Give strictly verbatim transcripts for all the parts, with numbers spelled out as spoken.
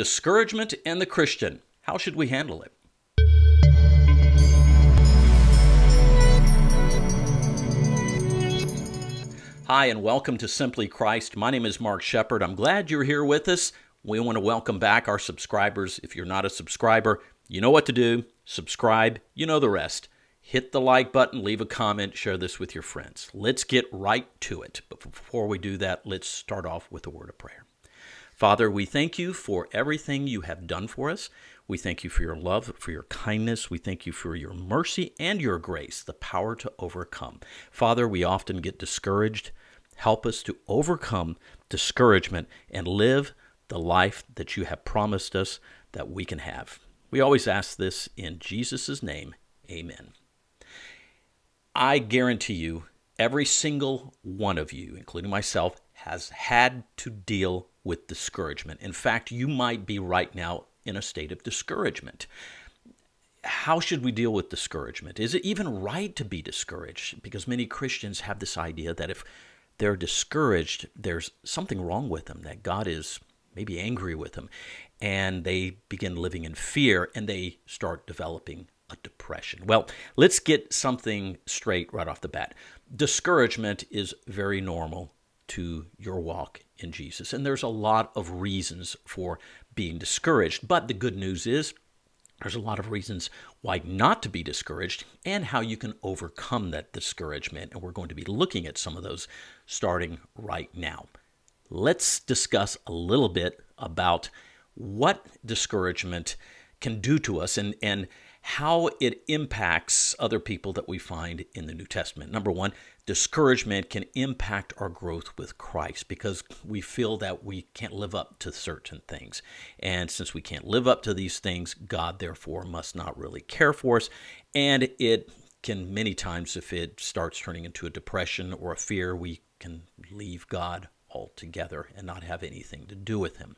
Discouragement and the Christian. How should we handle it? Hi, and welcome to Simply Christ. My name is Mark Shepard. I'm glad you're here with us. We want to welcome back our subscribers. If you're not a subscriber, you know what to do. Subscribe. You know the rest. Hit the like button, leave a comment, share this with your friends. Let's get right to it. But before we do that, let's start off with a word of prayer. Father, we thank you for everything you have done for us. We thank you for your love, for your kindness. We thank you for your mercy and your grace, the power to overcome. Father, we often get discouraged. Help us to overcome discouragement and live the life that you have promised us that we can have. We always ask this in Jesus' name. Amen. I guarantee you, every single one of you, including myself, has had to deal with discouragement. In fact, you might be right now in a state of discouragement. How should we deal with discouragement? Is it even right to be discouraged? Because many Christians have this idea that if they're discouraged, there's something wrong with them, that God is maybe angry with them, and they begin living in fear, and they start developing a depression. Well, let's get something straight right off the bat. Discouragement is very normal to your walk in Jesus, and there's a lot of reasons for being discouraged. But the good news is there's a lot of reasons why not to be discouraged and how you can overcome that discouragement, and we're going to be looking at some of those starting right now. Let's discuss a little bit about what discouragement can do to us and and how it impacts other people that we find in the New Testament. Number one, discouragement can impact our growth with Christ because we feel that we can't live up to certain things. And since we can't live up to these things, God, therefore, must not really care for us. And it can many times, if it starts turning into a depression or a fear, we can leave God altogether and not have anything to do with Him.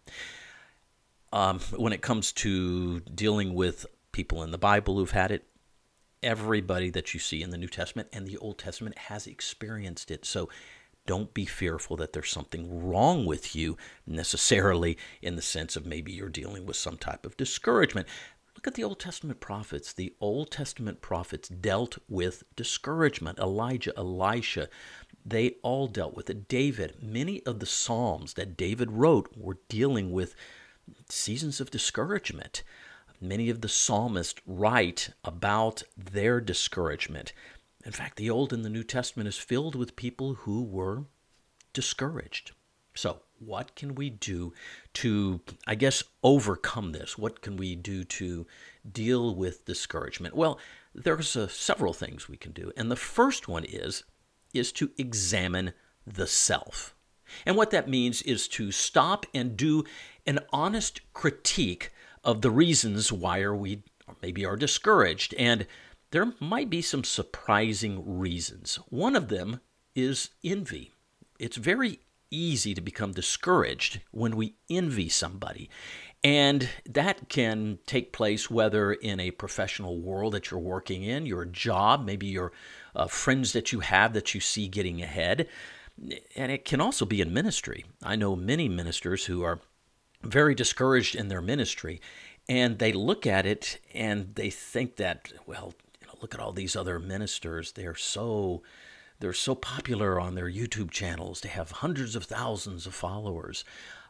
Um, when it comes to dealing with people in the Bible who've had it, everybody that you see in the New Testament and the Old Testament has experienced it. So don't be fearful that there's something wrong with you necessarily in the sense of maybe you're dealing with some type of discouragement. Look at the Old Testament prophets. The Old Testament prophets dealt with discouragement. Elijah, Elisha, they all dealt with it. David, many of the Psalms that David wrote were dealing with seasons of discouragement. Many of the psalmists write about their discouragement. In fact, the Old and the New Testament is filled with people who were discouraged. So what can we do to, I guess, overcome this? What can we do to deal with discouragement? Well, there's uh, several things we can do. And the first one is, is to examine the self. And what that means is to stop and do an honest critique of the reasons why are we or maybe are discouraged. And there might be some surprising reasons. One of them is envy. It's very easy to become discouraged when we envy somebody. And that can take place whether in a professional world that you're working in, your job, maybe your uh, friends that you have that you see getting ahead. And it can also be in ministry. I know many ministers who are very discouraged in their ministry, and they look at it and they think that, well, you know, look at all these other ministers. They're so, they're so popular on their YouTube channels. They have hundreds of thousands of followers,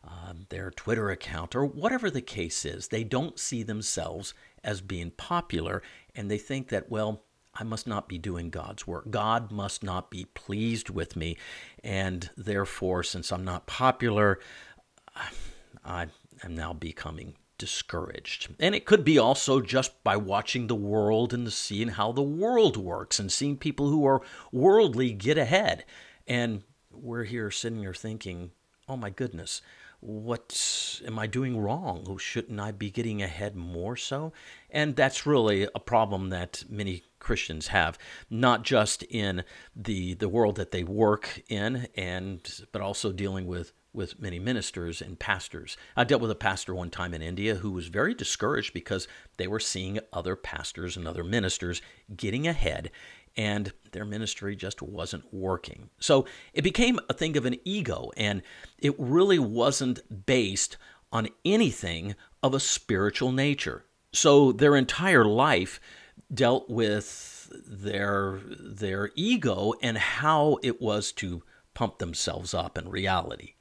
um, their Twitter account, or whatever the case is. They don't see themselves as being popular, and they think that, well, I must not be doing God's work. God must not be pleased with me, and therefore, since I'm not popular, I'm I am now becoming discouraged. And it could be also just by watching the world and seeing how the world works and seeing people who are worldly get ahead. And we're here sitting here thinking, oh my goodness, what am I doing wrong? Shouldn't I be getting ahead more so? And that's really a problem that many Christians have, not just in the the world that they work in, and but also dealing with with many ministers and pastors. I dealt with a pastor one time in India who was very discouraged because they were seeing other pastors and other ministers getting ahead, and their ministry just wasn't working. So it became a thing of an ego, and it really wasn't based on anything of a spiritual nature. So their entire life dealt with their, their ego and how it was to pump themselves up in reality.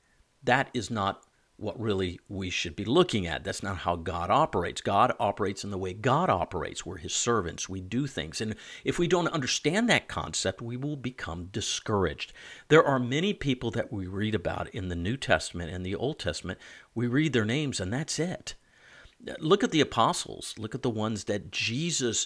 That is not what really we should be looking at. That's not how God operates. God operates in the way God operates. We're His servants. We do things. And if we don't understand that concept, we will become discouraged. There are many people that we read about in the New Testament and the Old Testament. We read their names and that's it. Look at the apostles. Look at the ones that Jesus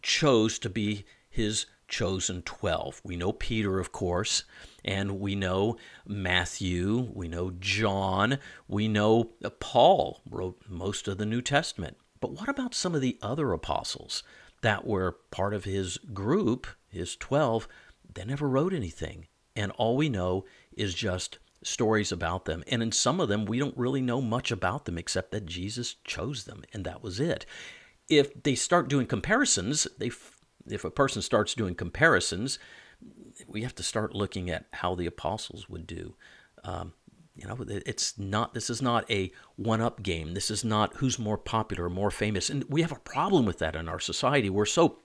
chose to be His chosen twelve. We know Peter, of course, and we know Matthew, we know John, we know Paul wrote most of the New Testament. But what about some of the other apostles that were part of His group, His twelve? They never wrote anything, and all we know is just stories about them. And in some of them, we don't really know much about them except that Jesus chose them, and that was it. If they start doing comparisons, they if a person starts doing comparisons, we have to start looking at how the apostles would do. Um, you know, it's not. This is not a one-up game. This is not who's more popular, more famous. And we have a problem with that in our society. We're so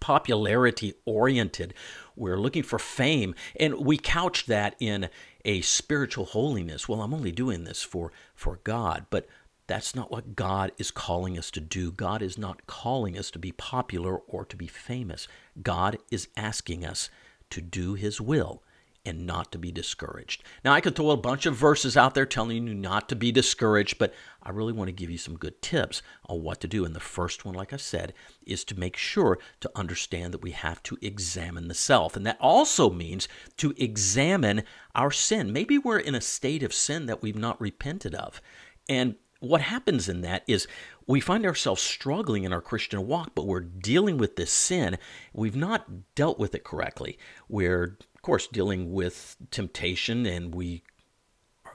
popularity-oriented. We're looking for fame, and we couch that in a spiritual holiness. Well, I'm only doing this for, for God, but that's not what God is calling us to do. God is not calling us to be popular or to be famous. God is asking us to do His will and not to be discouraged. Now, I could throw a bunch of verses out there telling you not to be discouraged, but I really want to give you some good tips on what to do. And the first one, like I said, is to make sure to understand that we have to examine the self. And that also means to examine our sin. Maybe we're in a state of sin that we've not repented of. And what happens in that is we find ourselves struggling in our Christian walk, but we're dealing with this sin. We've not dealt with it correctly. We're, of course, dealing with temptation, and we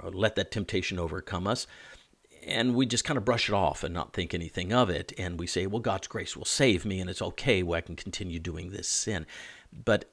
let that temptation overcome us, and we just kind of brush it off and not think anything of it, and we say, well, God's grace will save me, and it's okay, well, I can continue doing this sin. But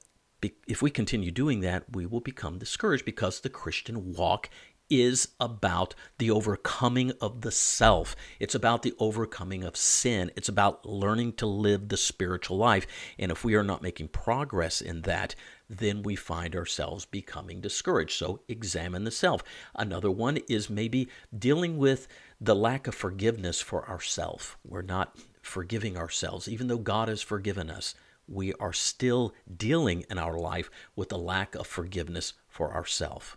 if we continue doing that, we will become discouraged because the Christian walk is about the overcoming of the self. It's about the overcoming of sin. It's about learning to live the spiritual life. And if we are not making progress in that, then we find ourselves becoming discouraged. So examine the self. Another one is maybe dealing with the lack of forgiveness for ourselves. We're not forgiving ourselves. Even though God has forgiven us, we are still dealing in our life with the lack of forgiveness for ourselves.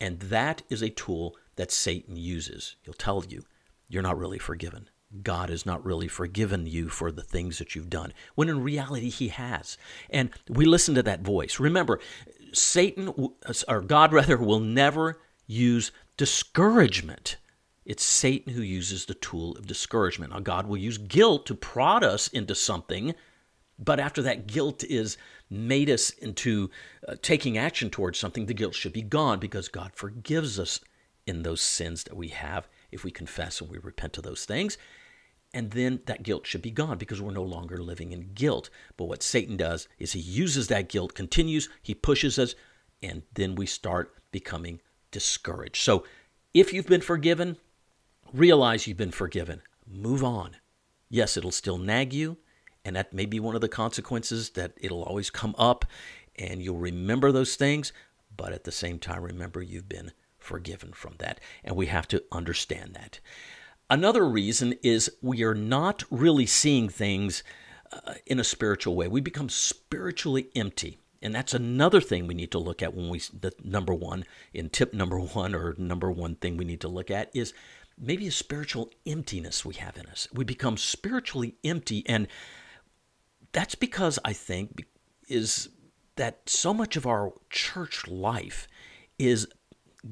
And that is a tool that Satan uses. He'll tell you, you're not really forgiven. God has not really forgiven you for the things that you've done, when in reality He has. And we listen to that voice. Remember, Satan, or God rather, will never use discouragement. It's Satan who uses the tool of discouragement. Now, God will use guilt to prod us into something, but after that guilt is made us into uh, taking action towards something, the guilt should be gone because God forgives us in those sins that we have if we confess and we repent of those things. And then that guilt should be gone because we're no longer living in guilt. But what Satan does is he uses that guilt, continues, he pushes us, and then we start becoming discouraged. So if you've been forgiven, realize you've been forgiven. Move on. Yes, it'll still nag you. And that may be one of the consequences, that it'll always come up and you'll remember those things. But at the same time, remember you've been forgiven from that. And we have to understand that. Another reason is we are not really seeing things uh, in a spiritual way. We become spiritually empty. And that's another thing we need to look at when we, the number one, in tip number one or number one thing we need to look at is maybe a spiritual emptiness we have in us. We become spiritually empty, and that's because, I think, is that so much of our church life is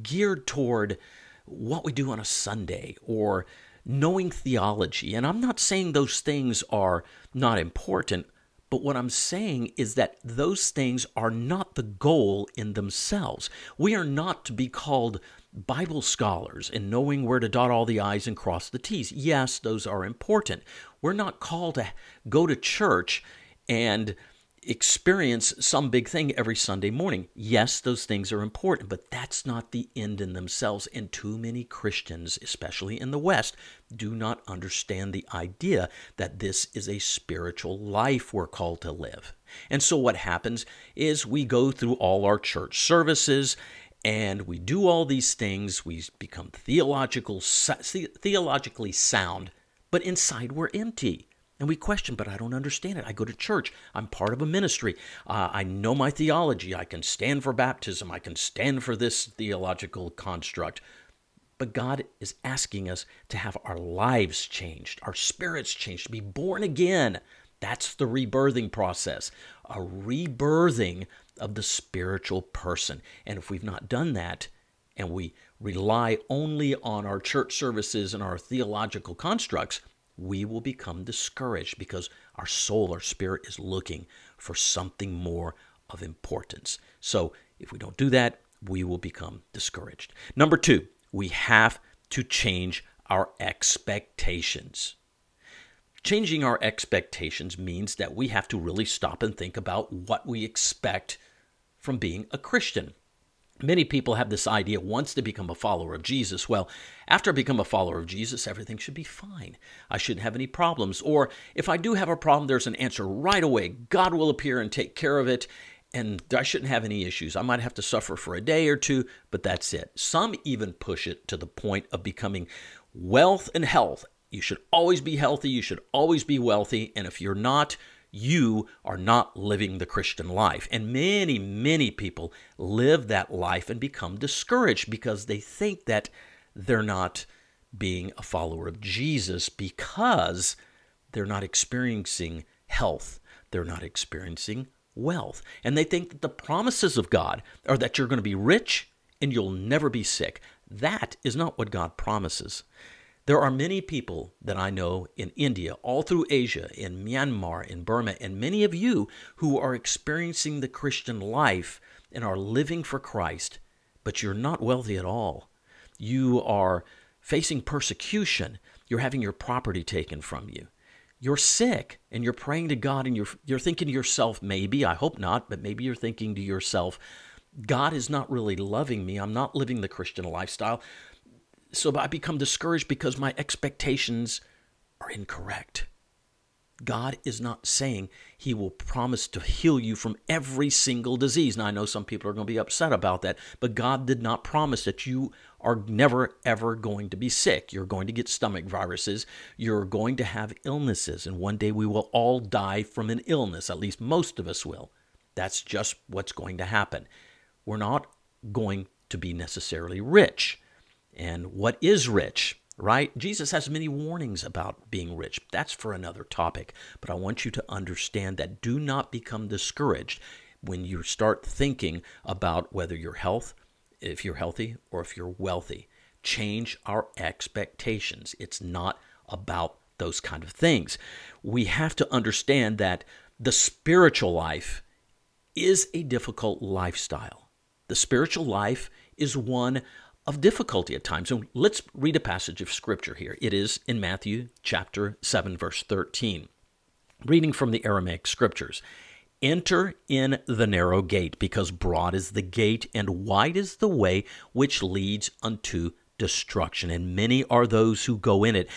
geared toward what we do on a Sunday or knowing theology. And I'm not saying those things are not important, but what I'm saying is that those things are not the goal in themselves. We are not to be called Bible scholars and knowing where to dot all the I's and cross the T's. Yes, those are important. We're not called to go to church and experience some big thing every Sunday morning. Yes, those things are important, but that's not the end in themselves. And too many Christians, especially in the West, do not understand the idea that this is a spiritual life we're called to live. And so what happens is we go through all our church services and we do all these things. We become theological, theologically sound, but inside we're empty. And we question, but I don't understand it. I go to church. I'm part of a ministry. Uh, I know my theology. I can stand for baptism. I can stand for this theological construct. But God is asking us to have our lives changed, our spirits changed, to be born again. That's the rebirthing process, a rebirthing of the spiritual person. And if we've not done that, and we rely only on our church services and our theological constructs, we will become discouraged because our soul, our spirit is looking for something more of importance. So if we don't do that, we will become discouraged. Number two, we have to change our expectations. Changing our expectations means that we have to really stop and think about what we expect from being a Christian. Many people have this idea once they become a follower of Jesus, well, after I become a follower of Jesus, everything should be fine. I shouldn't have any problems. Or if I do have a problem, there's an answer right away. God will appear and take care of it, and I shouldn't have any issues. I might have to suffer for a day or two, but that's it. Some even push it to the point of becoming wealth and health. You should always be healthy. You should always be wealthy. And if you're not, you are not living the Christian life. And many, many people live that life and become discouraged because they think that they're not being a follower of Jesus because they're not experiencing health. They're not experiencing wealth. And they think that the promises of God are that you're going to be rich and you'll never be sick. That is not what God promises. There are many people that I know in India, all through Asia, in Myanmar, in Burma, and many of you who are experiencing the Christian life and are living for Christ, but you're not wealthy at all. You are facing persecution. You're having your property taken from you. You're sick, and you're praying to God, and you're, you're thinking to yourself, maybe, I hope not, but maybe you're thinking to yourself, God is not really loving me. I'm not living the Christian lifestyle. So I become discouraged because my expectations are incorrect. God is not saying he will promise to heal you from every single disease. Now, I know some people are going to be upset about that, but God did not promise that you are never, ever going to be sick. You're going to get stomach viruses. You're going to have illnesses. And one day we will all die from an illness. At least most of us will. That's just what's going to happen. We're not going to be necessarily rich. And what is rich, right? Jesus has many warnings about being rich. That's for another topic. But I want you to understand that do not become discouraged when you start thinking about whether you're health, if you're healthy or if you're wealthy. Change our expectations. It's not about those kind of things. We have to understand that the spiritual life is a difficult lifestyle. The spiritual life is one of difficulty at times. So let's read a passage of Scripture here. It is in Matthew chapter seven, verse thirteen. Reading from the Aramaic Scriptures. Enter in the narrow gate, because broad is the gate, and wide is the way which leads unto destruction, and many are those who go in it.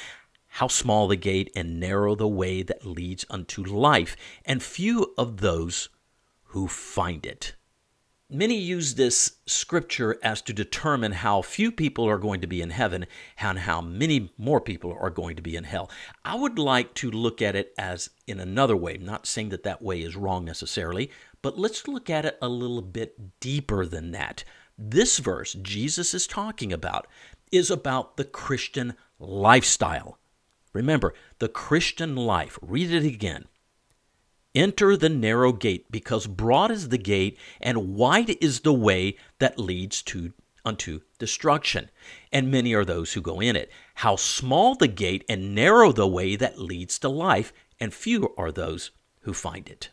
How small the gate, and narrow the way that leads unto life, and few of those who find it. Many use this scripture as to determine how few people are going to be in heaven and how many more people are going to be in hell. I would like to look at it as in another way. I'm not saying that that way is wrong necessarily, but let's look at it a little bit deeper than that. This verse Jesus is talking about is about the Christian lifestyle. Remember, the Christian life. Read it again. Enter the narrow gate, because broad is the gate, and wide is the way that leads to unto destruction, and many are those who go in it. How small the gate, and narrow the way that leads to life, and few are those who find it.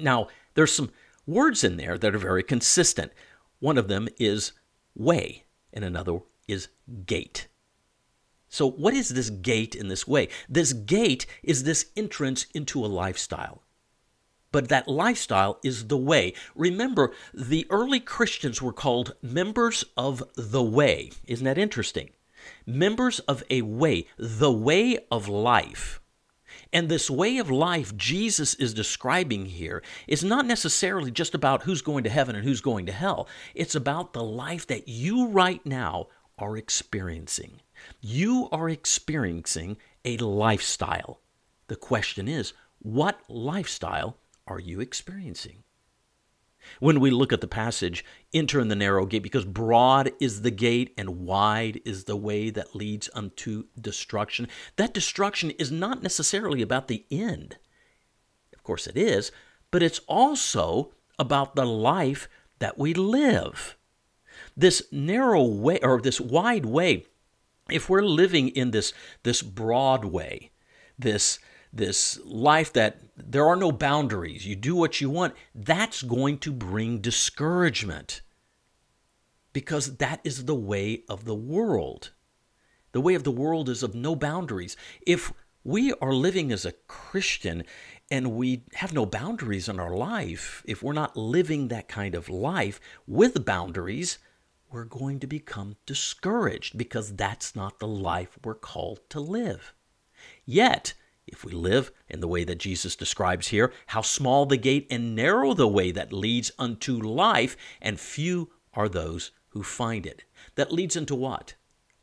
Now, there's some words in there that are very consistent. One of them is way, and another is gate. So what is this gate in this way? This gate is this entrance into a lifestyle. but that lifestyle is the way. Remember, the early Christians were called members of the way. Isn't that interesting? Members of a way, the way of life. And this way of life Jesus is describing here is not necessarily just about who's going to heaven and who's going to hell. It's about the life that you right now are experiencing. You are experiencing a lifestyle. The question is, what lifestyle are you experiencing? When we look at the passage, enter in the narrow gate, because broad is the gate and wide is the way that leads unto destruction. That destruction is not necessarily about the end. Of course it is, but it's also about the life that we live. This narrow way, or this wide way, if we're living in this, this broad way, this This life that there are no boundaries, you do what you want, that's going to bring discouragement, because that is the way of the world. The way of the world is of no boundaries. If we are living as a Christian and we have no boundaries in our life, if we're not living that kind of life with boundaries, we're going to become discouraged, because that's not the life we're called to live. Yet, if we live in the way that Jesus describes here, how small the gate and narrow the way that leads unto life, and few are those who find it. That leads into what?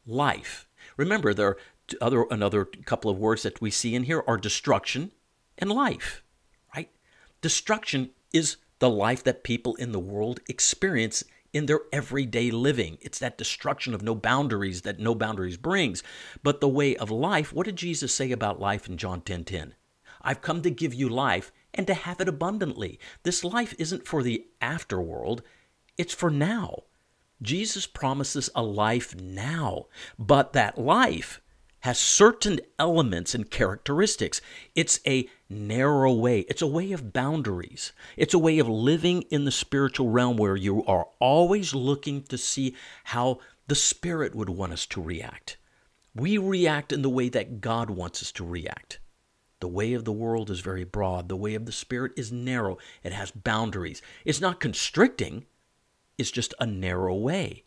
Life. Remember, there are other, another couple of words that we see in here are destruction and life, right? Destruction is the life that people in the world experience in their everyday living. It's that destruction of no boundaries that no boundaries brings. But the way of life, what did Jesus say about life in John ten ten? I've come to give you life and to have it abundantly. This life isn't for the afterworld, it's for now. Jesus promises a life now, but that life has certain elements and characteristics. It's a narrow way. It's a way of boundaries. It's a way of living in the spiritual realm where you are always looking to see how the Spirit would want us to react. We react in the way that God wants us to react. The way of the world is very broad. The way of the Spirit is narrow. It has boundaries. It's not constricting. It's just a narrow way.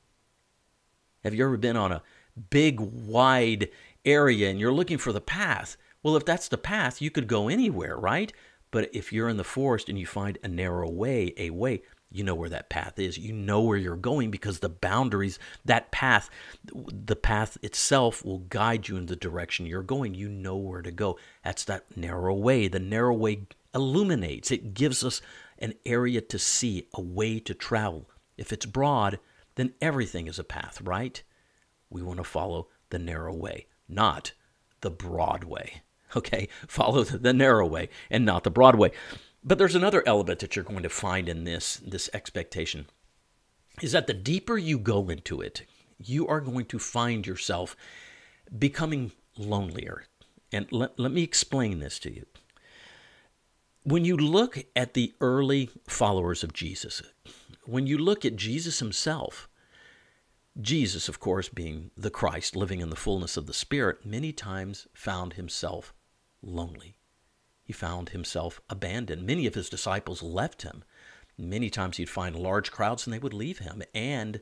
Have you ever been on a big, wide area and you're looking for the path? Well, if that's the path, you could go anywhere, right? But if you're in the forest and you find a narrow way, a way, you know where that path is. You know where you're going, because the boundaries, that path, the path itself will guide you in the direction you're going. You know where to go. That's that narrow way. The narrow way illuminates. It gives us an area to see, a way to travel. If it's broad, then everything is a path, right? We want to follow the narrow way, not the broad way. Okay, follow the narrow way and not the broad way. But there's another element that you're going to find in this, this expectation, is that the deeper you go into it, you are going to find yourself becoming lonelier. And let, let me explain this to you. When you look at the early followers of Jesus, when you look at Jesus himself, Jesus, of course, being the Christ, living in the fullness of the Spirit, many times found himself lonely. He found himself abandoned. Many of his disciples left him. Many times he'd find large crowds and they would leave him. And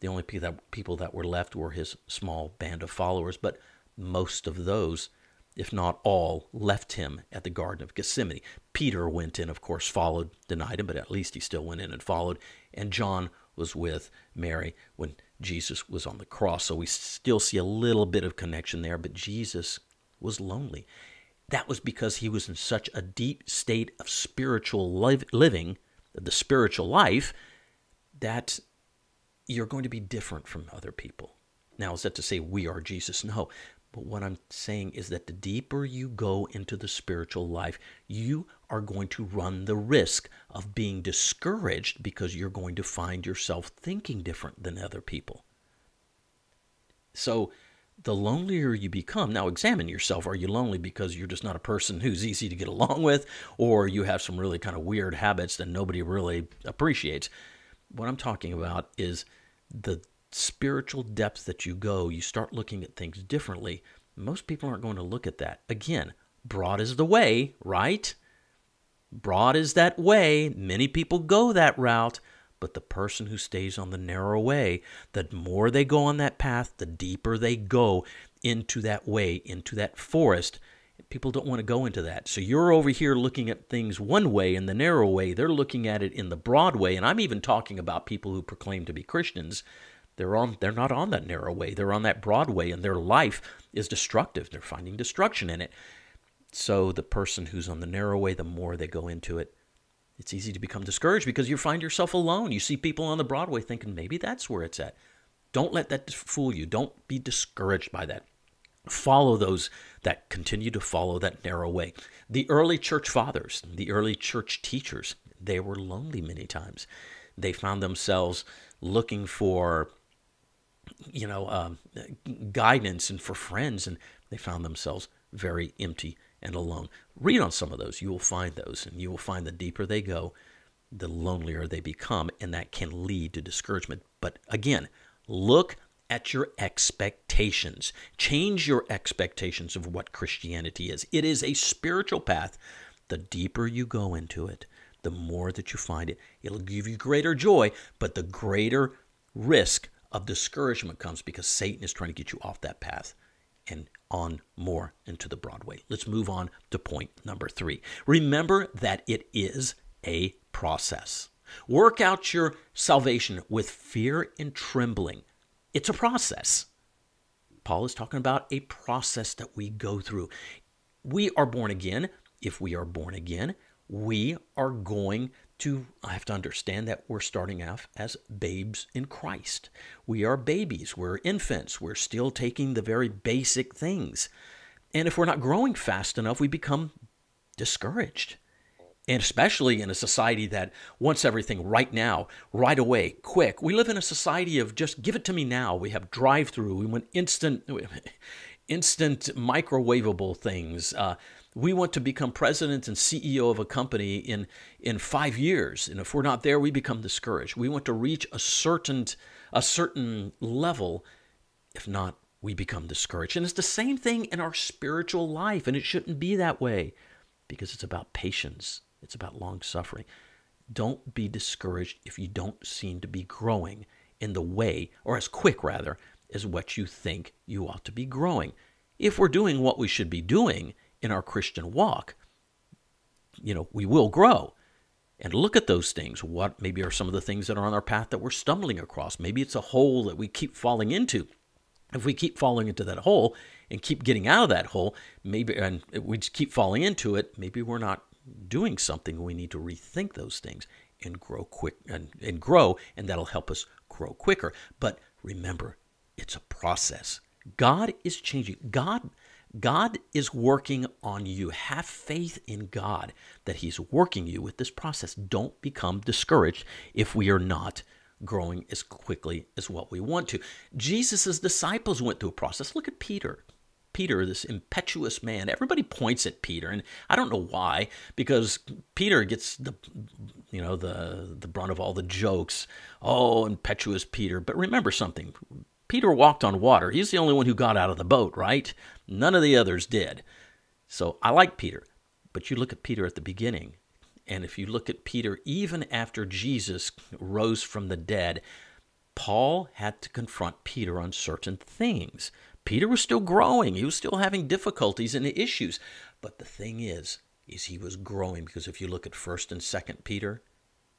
the only people that were left were his small band of followers. But most of those, if not all, left him at the Garden of Gethsemane. Peter went in, of course, followed, denied him, but at least he still went in and followed. And John was with Mary when Jesus was on the cross. So we still see a little bit of connection there, but Jesus was lonely. That was because he was in such a deep state of spiritual life, living, the spiritual life, that you're going to be different from other people. Now, is that to say we are Jesus? No. But what I'm saying is that the deeper you go into the spiritual life, you are going to run the risk of being discouraged, because you're going to find yourself thinking different than other people. So the lonelier you become, now examine yourself. Are you lonely because you're just not a person who's easy to get along with, or you have some really kind of weird habits that nobody really appreciates? What I'm talking about is the spiritual depths that you go, you start looking at things differently. Most people aren't going to look at that. Again, broad is the way, right? Broad is that way, many people go that route, but the person who stays on the narrow way, the more they go on that path, the deeper they go into that way, into that forest. People don't want to go into that. So you're over here looking at things one way in the narrow way. They're looking at it in the broad way. And I'm even talking about people who proclaim to be Christians. They're on, they're not on that narrow way. They're on that broad way, and their life is destructive. They're finding destruction in it. So the person who's on the narrow way, the more they go into it, it's easy to become discouraged because you find yourself alone. You see people on the broad way thinking, maybe that's where it's at. Don't let that fool you. Don't be discouraged by that. Follow those that continue to follow that narrow way. The early church fathers, the early church teachers, they were lonely many times. They found themselves looking for, you know, um, guidance and for friends, and they found themselves very empty and alone. Read on some of those. You will find those, and you will find the deeper they go, the lonelier they become, and that can lead to discouragement. But again, look at your expectations. Change your expectations of what Christianity is. It is a spiritual path. The deeper you go into it, the more that you find it. It'll give you greater joy, but the greater risk of discouragement comes because Satan is trying to get you off that path and on more into the broad way. Let's move on to point number three. Remember that it is a process. Work out your salvation with fear and trembling. It's a process. Paul is talking about a process that we go through. We are born again. If we are born again, we are going to have to understand that we're starting off as babes in Christ. We are babies. We're infants. We're still taking the very basic things. And if we're not growing fast enough, we become discouraged. And especially in a society that wants everything right now, right away, quick. We live in a society of just give it to me now. We have drive-through. We want instant, instant microwavable things. Uh, we want to become president and C E O of a company in in five years. And if we're not there, we become discouraged. We want to reach a certain a certain level. If not, we become discouraged. And it's the same thing in our spiritual life, and it shouldn't be that way because it's about patience. It's about long-suffering. Don't be discouraged if you don't seem to be growing in the way, or as quick, rather, as what you think you ought to be growing. If we're doing what we should be doing in our Christian walk, you know, we will grow. And look at those things. What maybe are some of the things that are on our path that we're stumbling across? Maybe it's a hole that we keep falling into. If we keep falling into that hole and keep getting out of that hole, maybe, and we just keep falling into it, maybe we're not doing something. We need to rethink those things and grow quick and, and grow, and that'll help us grow quicker. But remember, it's a process. God is changing. God, God is working on you. Have faith in God that He's working you with this process. Don't become discouraged if we are not growing as quickly as what we want to. Jesus' disciples went through a process. Look at Peter. Peter, this impetuous man, everybody points at Peter, and I don't know why, because Peter gets the, you know, the the brunt of all the jokes. Oh, impetuous Peter. But remember something. Peter walked on water. He's the only one who got out of the boat, right? None of the others did. So I like Peter, but you look at Peter at the beginning, and if you look at Peter even after Jesus rose from the dead, Paul had to confront Peter on certain things. Peter was still growing. He was still having difficulties and issues. But the thing is, is he was growing, because if you look at first and second Peter,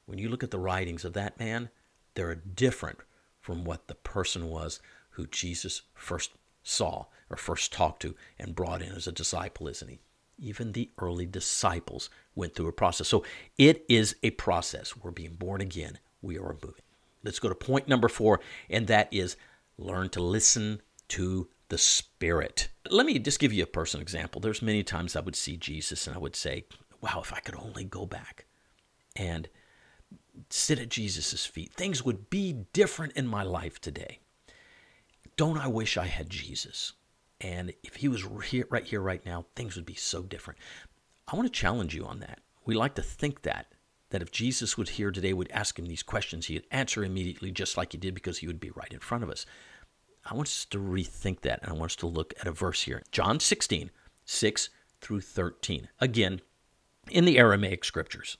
when you look at the writings of that man, they're different from what the person was who Jesus first saw or first talked to and brought in as a disciple, isn't he? Even the early disciples went through a process. So it is a process. We're being born again. We are moving. Let's go to point number four, and that is learn to listen to the Spirit. Let me just give you a personal example. There's many times I would see Jesus and I would say, wow, if I could only go back and sit at Jesus' feet, things would be different in my life today. Don't I wish I had Jesus? And if he was here, right here, right now, things would be so different. I want to challenge you on that. We like to think that, that if Jesus was here today, we'd ask him these questions, he'd answer immediately just like he did because he would be right in front of us. I want us to rethink that, and I want us to look at a verse here. John sixteen, six through thirteen. Again, in the Aramaic Scriptures.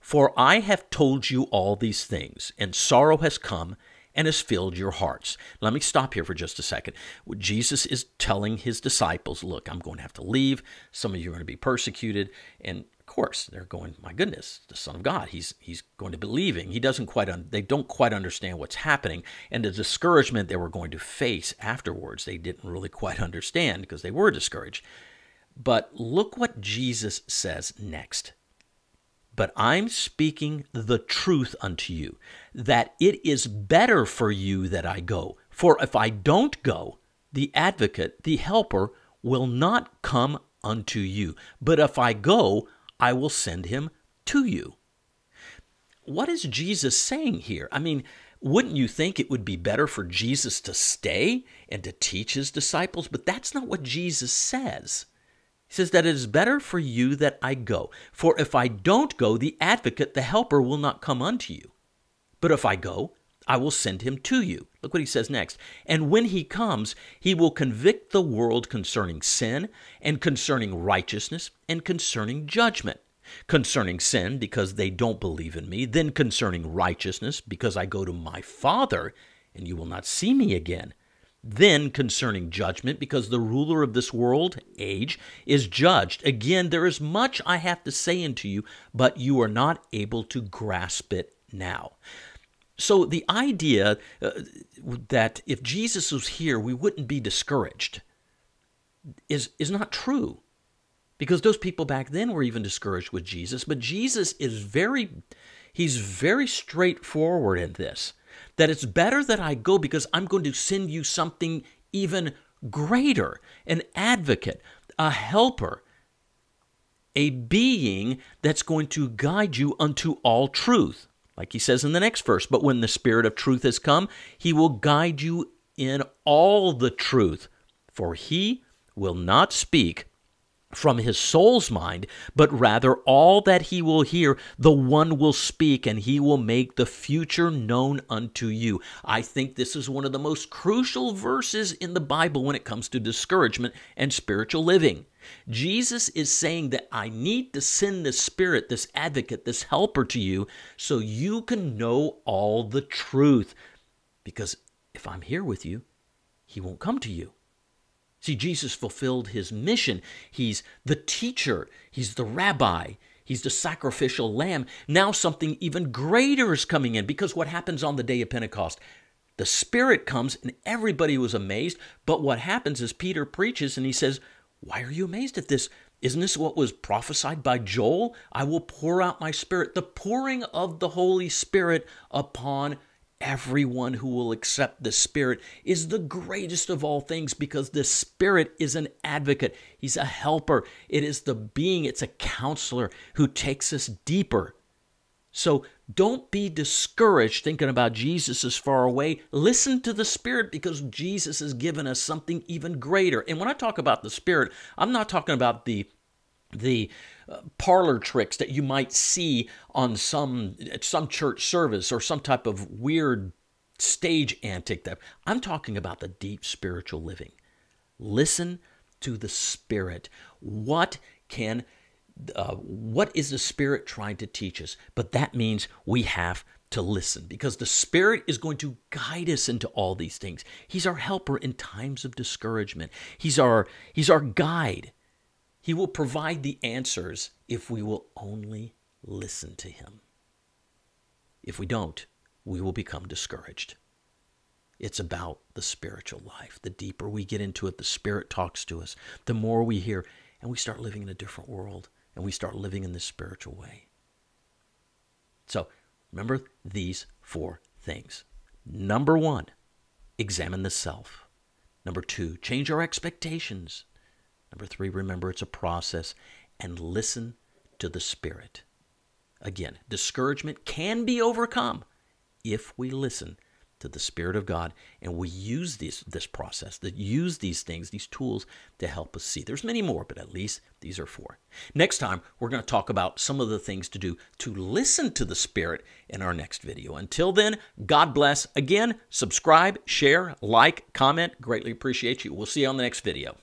For I have told you all these things, and sorrow has come and has filled your hearts. Let me stop here for just a second. Jesus is telling his disciples, look, I'm going to have to leave. Some of you are going to be persecuted. And of course, they're going, my goodness, the Son of God, he's he's going to be leaving. He doesn't quite un- they don't quite understand what's happening. And the discouragement they were going to face afterwards, they didn't really quite understand because they were discouraged. But look what Jesus says next. But I'm speaking the truth unto you, that it is better for you that I go. For if I don't go, the advocate, the helper, will not come unto you. But if I go, I will send him to you. What is Jesus saying here? I mean, wouldn't you think it would be better for Jesus to stay and to teach his disciples? But that's not what Jesus says. He says that it is better for you that I go. For if I don't go, the advocate, the helper, will not come unto you. But if I go, I will send him to you. Look what he says next. And when he comes, he will convict the world concerning sin, and concerning righteousness, and concerning judgment. Concerning sin, because they don't believe in me. Then concerning righteousness, because I go to my Father, and you will not see me again. Then concerning judgment, because the ruler of this world, age, is judged. Again, there is much I have to say unto you, but you are not able to grasp it now. So the idea uh, that if Jesus was here, we wouldn't be discouraged is, is not true. Because those people back then were even discouraged with Jesus, but Jesus is very, he's very straightforward in this. That it's better that I go because I'm going to send you something even greater, an advocate, a helper, a being that's going to guide you unto all truth. Like he says in the next verse, but when the Spirit of truth has come, he will guide you in all the truth, for he will not speak from his soul's mind, but rather all that he will hear, the one will speak, and he will make the future known unto you. I think this is one of the most crucial verses in the Bible when it comes to discouragement and spiritual living. Jesus is saying that I need to send the Spirit, this advocate, this helper to you, so you can know all the truth. Because if I'm here with you, he won't come to you. See, Jesus fulfilled his mission. He's the teacher. He's the rabbi. He's the sacrificial lamb. Now something even greater is coming in, because what happens on the day of Pentecost? The Spirit comes and everybody was amazed. But what happens is Peter preaches and he says, why are you amazed at this? Isn't this what was prophesied by Joel? I will pour out my Spirit, the pouring of the Holy Spirit upon everyone who will accept the Spirit is the greatest of all things, because the Spirit is an advocate. He's a helper. It is the being, it's a counselor who takes us deeper. So don't be discouraged thinking about Jesus is far away. Listen to the Spirit, because Jesus has given us something even greater. And when I talk about the Spirit, I'm not talking about the the uh, parlor tricks that you might see on some at some church service or some type of weird stage antic. That I'm talking about the deep spiritual living. Listen to the Spirit. What can, uh, what is the Spirit trying to teach us? But that means we have to listen, because the Spirit is going to guide us into all these things. He's our helper in times of discouragement. He's our he's our guide. He will provide the answers if we will only listen to him. If we don't, we will become discouraged. It's about the spiritual life. The deeper we get into it, the Spirit talks to us, the more we hear, and we start living in a different world, and we start living in this spiritual way. So remember these four things. Number one, examine the self. Number two, change our expectations. Number three, remember it's a process, and listen to the Spirit. Again, discouragement can be overcome if we listen to the Spirit of God and we use this, this process, that use these things, these tools to help us see. There's many more, but at least these are four. Next time, we're going to talk about some of the things to do to listen to the Spirit in our next video. Until then, God bless. Again, subscribe, share, like, comment. Greatly appreciate you. We'll see you on the next video.